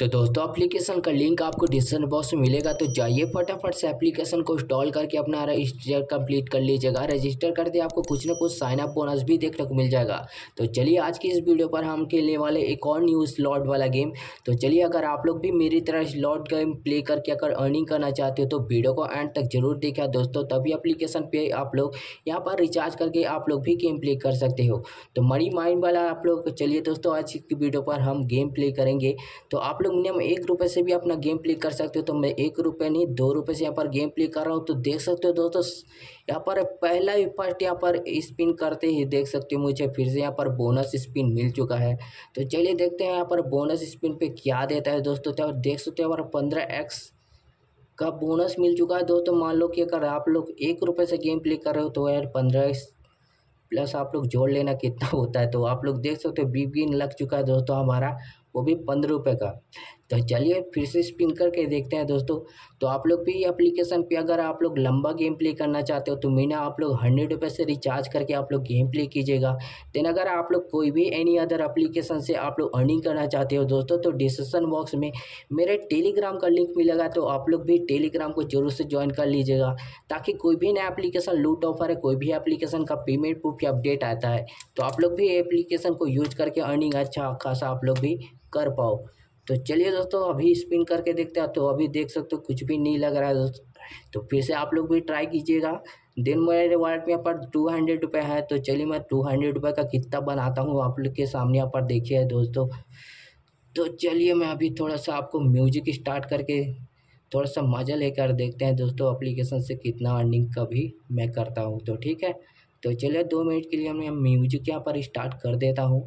तो दोस्तों एप्लीकेशन का लिंक आपको डिस्क्रिप्शन बॉक्स में मिलेगा, तो जाइए फटाफट से एप्लीकेशन को इंस्टॉल करके अपना रजिस्टर कंप्लीट कर लीजिएगा। रजिस्टर करते आपको कुछ ना कुछ साइन अप बोनस भी देखने को मिल जाएगा। तो चलिए आज की इस वीडियो पर हम खेलने वाले एक और न्यू स्लॉट वाला गेम। तो चलिए अगर आप लोग भी मेरी तरह स्लॉट गेम प्ले करके अगर अर्निंग करना चाहते हो तो वीडियो को एंड तक जरूर देखा दोस्तों, तभी एप्लीकेशन पर आप लोग यहाँ पर रिचार्ज करके आप लोग भी गेम प्ले कर सकते हो। तो मनी माइन वाला आप लोग, चलिए दोस्तों आज की वीडियो पर हम गेम प्ले करेंगे। तो आप लोग मिनिमम 1 रुपये से भी अपना गेम प्ले कर सकते हो। तो मैं 1 रुपये नहीं 2 रुपये से यहाँ पर गेम प्ले कर रहा हूँ। तो देख सकते हो दोस्तों यहाँ पर पहला ही फर्स्ट यहाँ पर स्पिन करते ही देख सकते हो मुझे फिर से यहाँ पर बोनस स्पिन मिल चुका है। तो चलिए देखते हैं यहाँ पर बोनस स्पिन पे क्या देता है दोस्तों। तो देख सकते हो यहाँ पर 15x का बोनस मिल चुका है दोस्तों। मान लो कि अगर आप लोग 1 रुपये से गेम प्ले कर रहे हो तो यार 15x प्लस आप लोग जोड़ लेना कितना होता है। तो आप लोग देख सकते हो बिगिन लग चुका है दोस्तों हमारा, वो भी 15 रुपये का। तो चलिए फिर से स्पिन करके देखते हैं दोस्तों। तो आप लोग भी एप्लीकेशन पे अगर आप लोग लंबा गेम प्ले करना चाहते हो तो महीना आप लोग 100 रुपये से रिचार्ज करके आप लोग गेम प्ले कीजिएगा। देन अगर आप लोग कोई भी एनी अदर एप्लीकेशन से आप लोग अर्निंग करना चाहते हो दोस्तों तो डिस्क्रिप्शन बॉक्स में मेरे टेलीग्राम का लिंक मिलेगा। तो आप लोग भी टेलीग्राम को जरूर से ज्वाइन कर लीजिएगा ताकि कोई भी नया एप्लीकेशन लूट ऑफर है, कोई भी एप्लीकेशन का पेमेंट प्रूफ की अपडेट आता है तो आप लोग भी एप्लीकेशन को यूज करके अर्निंग अच्छा खासा आप लोग भी कर पाओ। तो चलिए दोस्तों अभी स्पिन करके देखते हैं। तो अभी देख सकते हो कुछ भी नहीं लग रहा है दोस्तों। तो फिर से आप लोग भी ट्राई कीजिएगा। दिन मेरे वॉलेट में यहाँ पर 200 रुपये है। तो चलिए मैं 200 रुपये का कितना बनाता हूँ आप लोग के सामने यहाँ पर देखिए दोस्तों। तो चलिए मैं अभी थोड़ा सा आपको म्यूजिक स्टार्ट करके थोड़ा सा मज़ा लेकर देखते हैं दोस्तों एप्लीकेशन से कितना अर्निंग का भी मैं करता हूँ। तो ठीक है, तो चलिए 2 मिनट के लिए मैं म्यूजिक यहाँ पर स्टार्ट कर देता हूँ।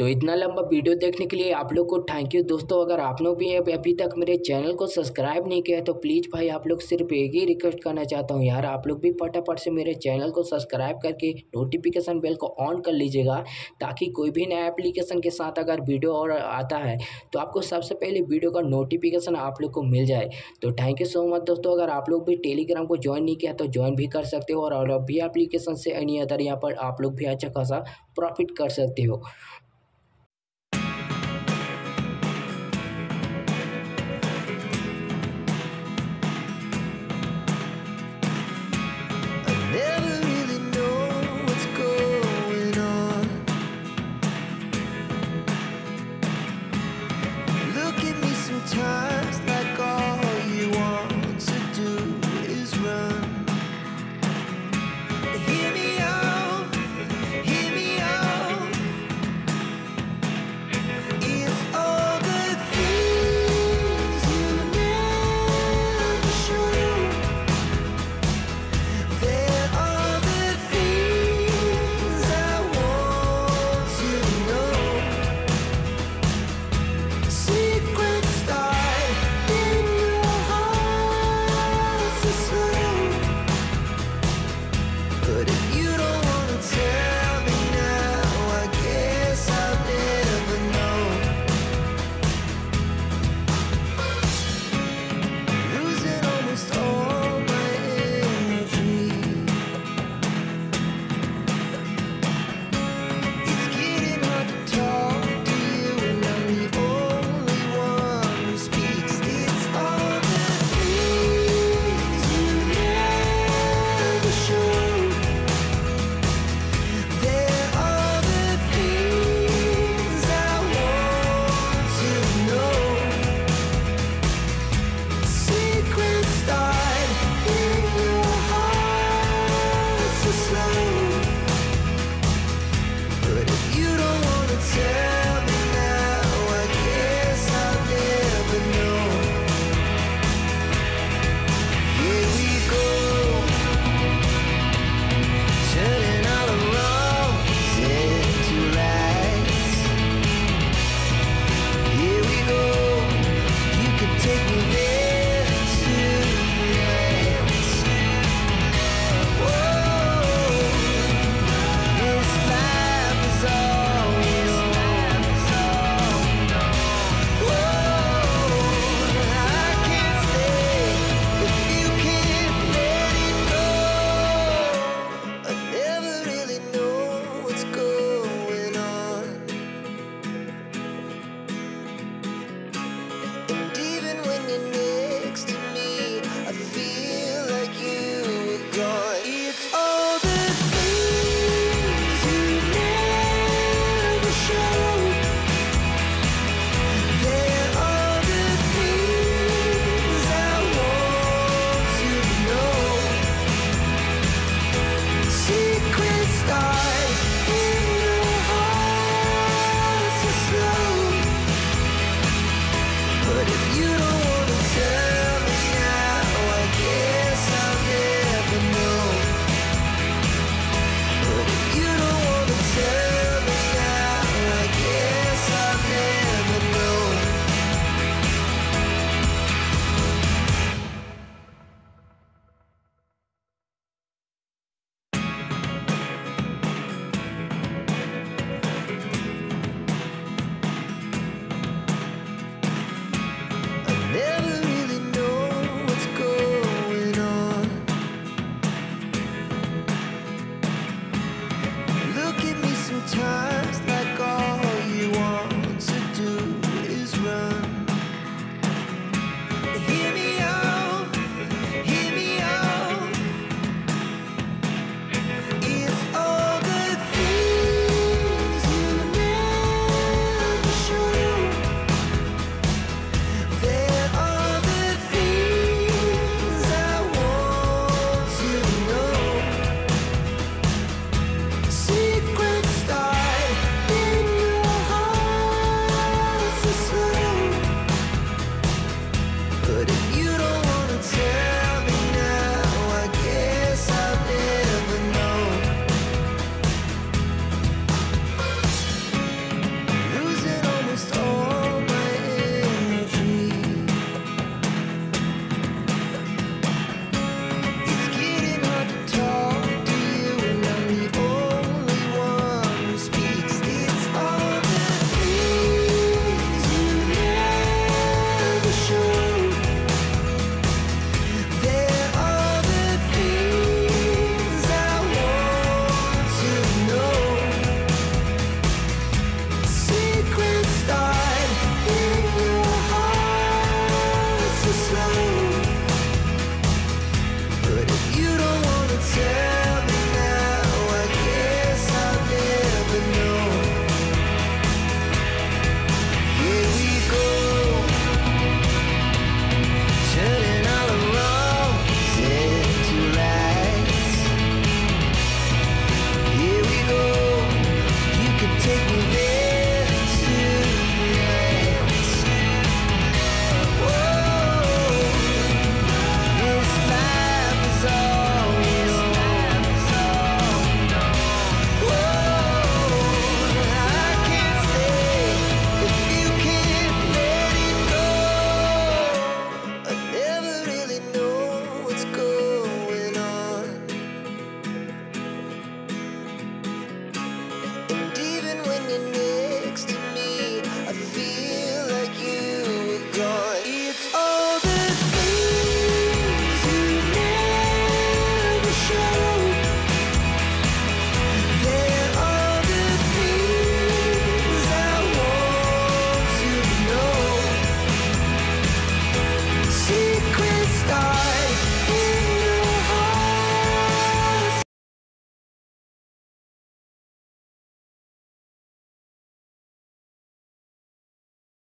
तो इतना लंबा वीडियो देखने के लिए आप लोग को थैंक यू दोस्तों। अगर आप लोग भी अभी तक मेरे चैनल को सब्सक्राइब नहीं किया है तो प्लीज़ भाई आप लोग सिर्फ एक ही रिक्वेस्ट करना चाहता हूँ यार, आप लोग भी फटाफट से मेरे चैनल को सब्सक्राइब करके नोटिफिकेशन बेल को ऑन कर लीजिएगा ताकि कोई भी नया एप्लीकेशन के साथ अगर वीडियो और आता है तो आपको सबसे पहले वीडियो का नोटिफिकेशन आप लोग को मिल जाए। तो थैंक यू सो मच दोस्तों। अगर आप लोग भी टेलीग्राम को ज्वाइन नहीं किया तो ज्वाइन भी कर सकते हो और भी एप्लीकेशन से एनी अदर यहाँ पर आप लोग भी अच्छा खासा प्रॉफिट कर सकते हो।